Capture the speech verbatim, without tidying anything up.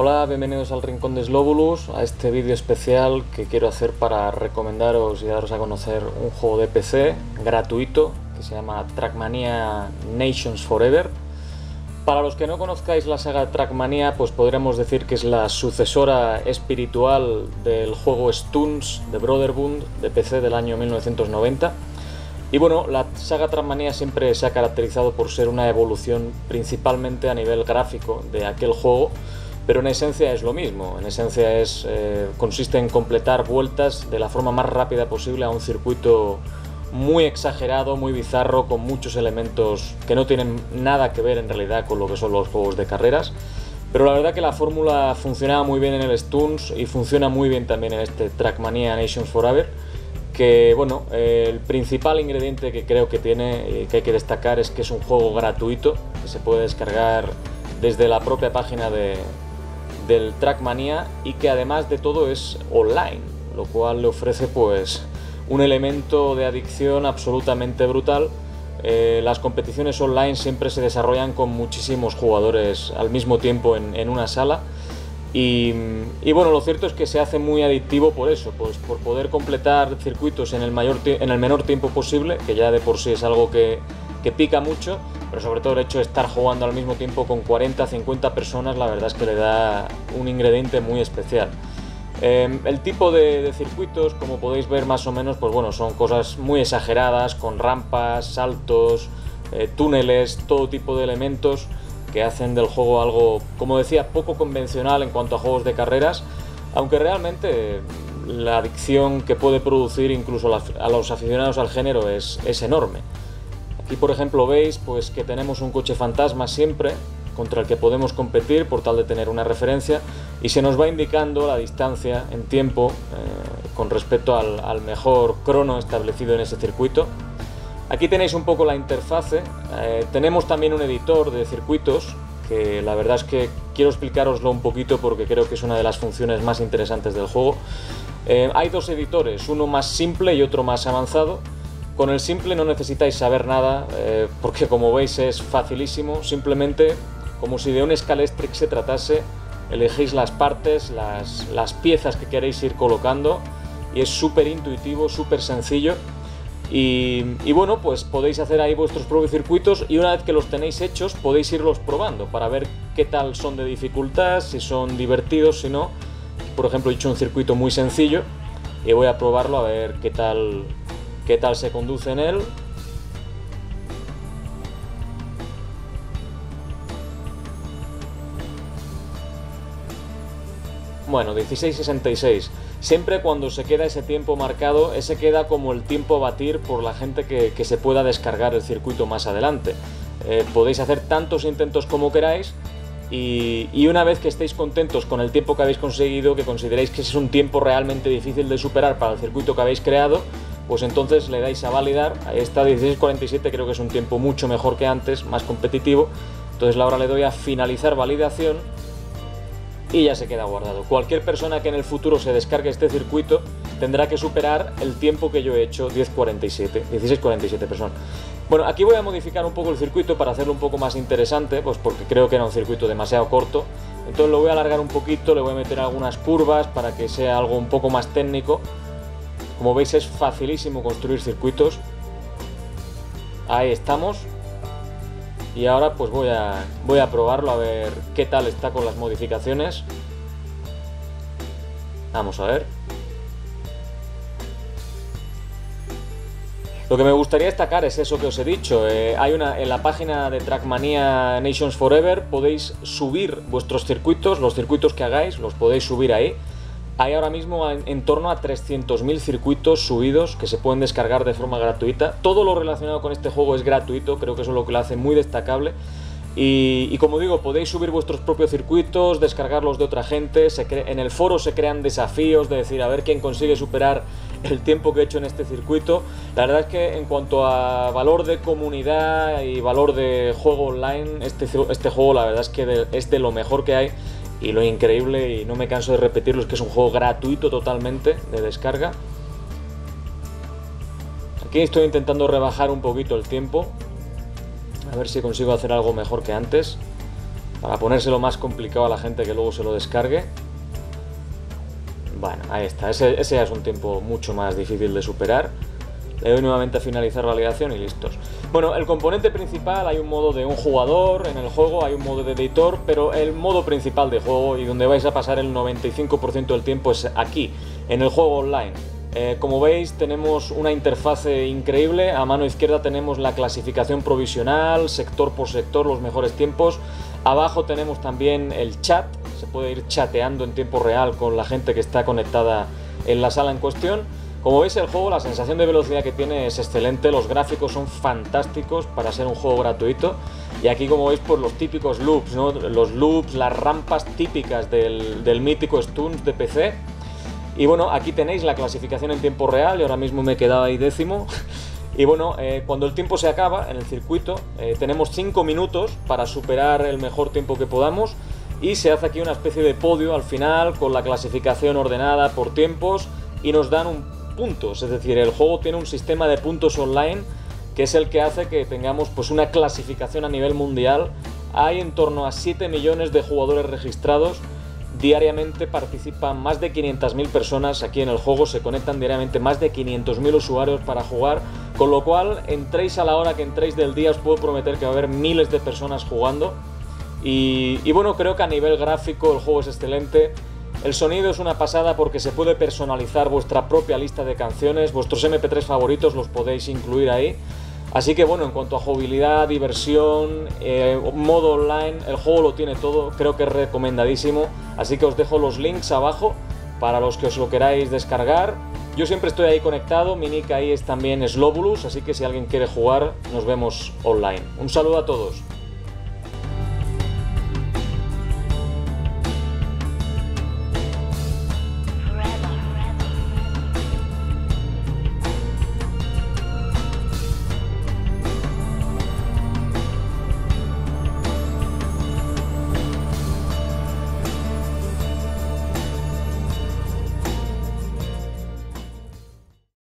Hola, bienvenidos al Rincón de Slobulus, a este vídeo especial que quiero hacer para recomendaros y daros a conocer un juego de P C gratuito que se llama Trackmania Nations Forever. Para los que no conozcáis la saga Trackmania, pues podríamos decir que es la sucesora espiritual del juego Stunts de Brotherbund de P C del año mil novecientos noventa. Y bueno, la saga Trackmania siempre se ha caracterizado por ser una evolución principalmente a nivel gráfico de aquel juego, pero en esencia es lo mismo. En esencia es, eh, consiste en completar vueltas de la forma más rápida posible a un circuito muy exagerado, muy bizarro, con muchos elementos que no tienen nada que ver en realidad con lo que son los juegos de carreras, pero la verdad que la fórmula funcionaba muy bien en el Stunts y funciona muy bien también en este Trackmania Nations Forever, que bueno, eh, el principal ingrediente que creo que tiene y eh, que hay que destacar es que es un juego gratuito que se puede descargar desde la propia página de, del Trackmania y que además de todo es online, lo cual le ofrece pues un elemento de adicción absolutamente brutal. Eh, las competiciones online siempre se desarrollan con muchísimos jugadores al mismo tiempo en, en una sala y, y bueno, lo cierto es que se hace muy adictivo por eso, pues por poder completar circuitos en el, mayor en el menor tiempo posible, que ya de por sí es algo que, que pica mucho, pero sobre todo el hecho de estar jugando al mismo tiempo con cuarenta a cincuenta personas, la verdad es que le da un ingrediente muy especial. Eh, el tipo de, de circuitos, como podéis ver más o menos, pues bueno, son cosas muy exageradas, con rampas, saltos, eh, túneles, todo tipo de elementos que hacen del juego algo, como decía, poco convencional en cuanto a juegos de carreras, aunque realmente eh, la adicción que puede producir incluso la, a los aficionados al género es, es enorme. Aquí por ejemplo veis pues que tenemos un coche fantasma siempre, contra el que podemos competir por tal de tener una referencia, y se nos va indicando la distancia en tiempo eh, con respecto al, al mejor crono establecido en ese circuito. Aquí tenéis un poco la interfase. Eh, tenemos también un editor de circuitos que la verdad es que quiero explicaroslo un poquito porque creo que es una de las funciones más interesantes del juego. Eh, hay dos editores, uno más simple y otro más avanzado. Con el simple no necesitáis saber nada eh, porque como veis es facilísimo, simplemente como si de un Scalextric se tratase, elegís las partes, las, las piezas que queréis ir colocando y es súper intuitivo, súper sencillo y, y bueno, pues podéis hacer ahí vuestros propios circuitos y una vez que los tenéis hechos podéis irlos probando para ver qué tal son de dificultad, si son divertidos, si no. Por ejemplo, he hecho un circuito muy sencillo y voy a probarlo a ver qué tal, qué tal se conduce en él. Bueno, dieciséis sesenta y seis. Siempre cuando se queda ese tiempo marcado, ese queda como el tiempo a batir por la gente que, que se pueda descargar el circuito más adelante. Eh, podéis hacer tantos intentos como queráis y, y una vez que estéis contentos con el tiempo que habéis conseguido, que consideréis que ese es un tiempo realmente difícil de superar para el circuito que habéis creado, pues entonces le dais a validar. Ahí está, dieciséis cuarenta y siete, creo que es un tiempo mucho mejor que antes, más competitivo. Entonces ahora le doy a finalizar validación y ya se queda guardado. Cualquier persona que en el futuro se descargue este circuito tendrá que superar el tiempo que yo he hecho, dieciséis cuarenta y siete personas. Bueno, aquí voy a modificar un poco el circuito para hacerlo un poco más interesante, pues porque creo que era un circuito demasiado corto, entonces lo voy a alargar un poquito, le voy a meter algunas curvas para que sea algo un poco más técnico. Como veis es facilísimo construir circuitos. Ahí estamos. Y ahora pues voy a, voy a probarlo a ver qué tal está con las modificaciones. Vamos a ver. Lo que me gustaría destacar es eso que os he dicho. Eh, hay una, en la página de Trackmania Nations Forever podéis subir vuestros circuitos, los circuitos que hagáis, los podéis subir ahí. Hay ahora mismo en, en torno a trescientos mil circuitos subidos que se pueden descargar de forma gratuita. Todo lo relacionado con este juego es gratuito, creo que eso es lo que lo hace muy destacable. Y, y como digo, podéis subir vuestros propios circuitos, descargarlos de otra gente. Se cre- en el foro se crean desafíos de decir a ver quién consigue superar el tiempo que he hecho en este circuito. La verdad es que en cuanto a valor de comunidad y valor de juego online, este, este juego la verdad es que de, es de lo mejor que hay. Y lo increíble, y no me canso de repetirlo, es que es un juego gratuito totalmente de descarga. Aquí estoy intentando rebajar un poquito el tiempo, a ver si consigo hacer algo mejor que antes. para ponérselo más complicado a la gente que luego se lo descargue. Bueno, ahí está, ese, ese ya es un tiempo mucho más difícil de superar. Le doy nuevamente a finalizar validación y listos. Bueno, el componente principal, hay un modo de un jugador en el juego, hay un modo de editor, pero el modo principal de juego y donde vais a pasar el noventa y cinco por ciento del tiempo es aquí, en el juego online. Eh, como veis, tenemos una interfase increíble. A mano izquierda tenemos la clasificación provisional, sector por sector, los mejores tiempos. Abajo tenemos también el chat, se puede ir chateando en tiempo real con la gente que está conectada en la sala en cuestión. Como veis, el juego, la sensación de velocidad que tiene es excelente, los gráficos son fantásticos para ser un juego gratuito. Y aquí, como veis, pues los típicos loops, ¿no? Los loops, las rampas típicas del, del mítico Stunts de P C. Y bueno, aquí tenéis la clasificación en tiempo real, y ahora mismo me he quedado ahí décimo. Y bueno, eh, cuando el tiempo se acaba en el circuito, eh, tenemos cinco minutos para superar el mejor tiempo que podamos. Y se hace aquí una especie de podio al final con la clasificación ordenada por tiempos y nos dan un puntos, es decir, el juego tiene un sistema de puntos online que es el que hace que tengamos pues una clasificación a nivel mundial. Hay en torno a siete millones de jugadores registrados, diariamente participan más de quinientas mil personas aquí en el juego, se conectan diariamente más de quinientos mil usuarios para jugar, con lo cual entréis a la hora que entréis del día, os puedo prometer que va a haber miles de personas jugando. Y, y bueno, creo que a nivel gráfico el juego es excelente. El sonido es una pasada porque se puede personalizar vuestra propia lista de canciones, vuestros eme pe tres favoritos los podéis incluir ahí. Así que bueno, en cuanto a jugabilidad, diversión, eh, modo online, el juego lo tiene todo, creo que es recomendadísimo. Así que os dejo los links abajo para los que os lo queráis descargar. Yo siempre estoy ahí conectado, mi nick ahí es también Slobulus, así que si alguien quiere jugar, nos vemos online. Un saludo a todos.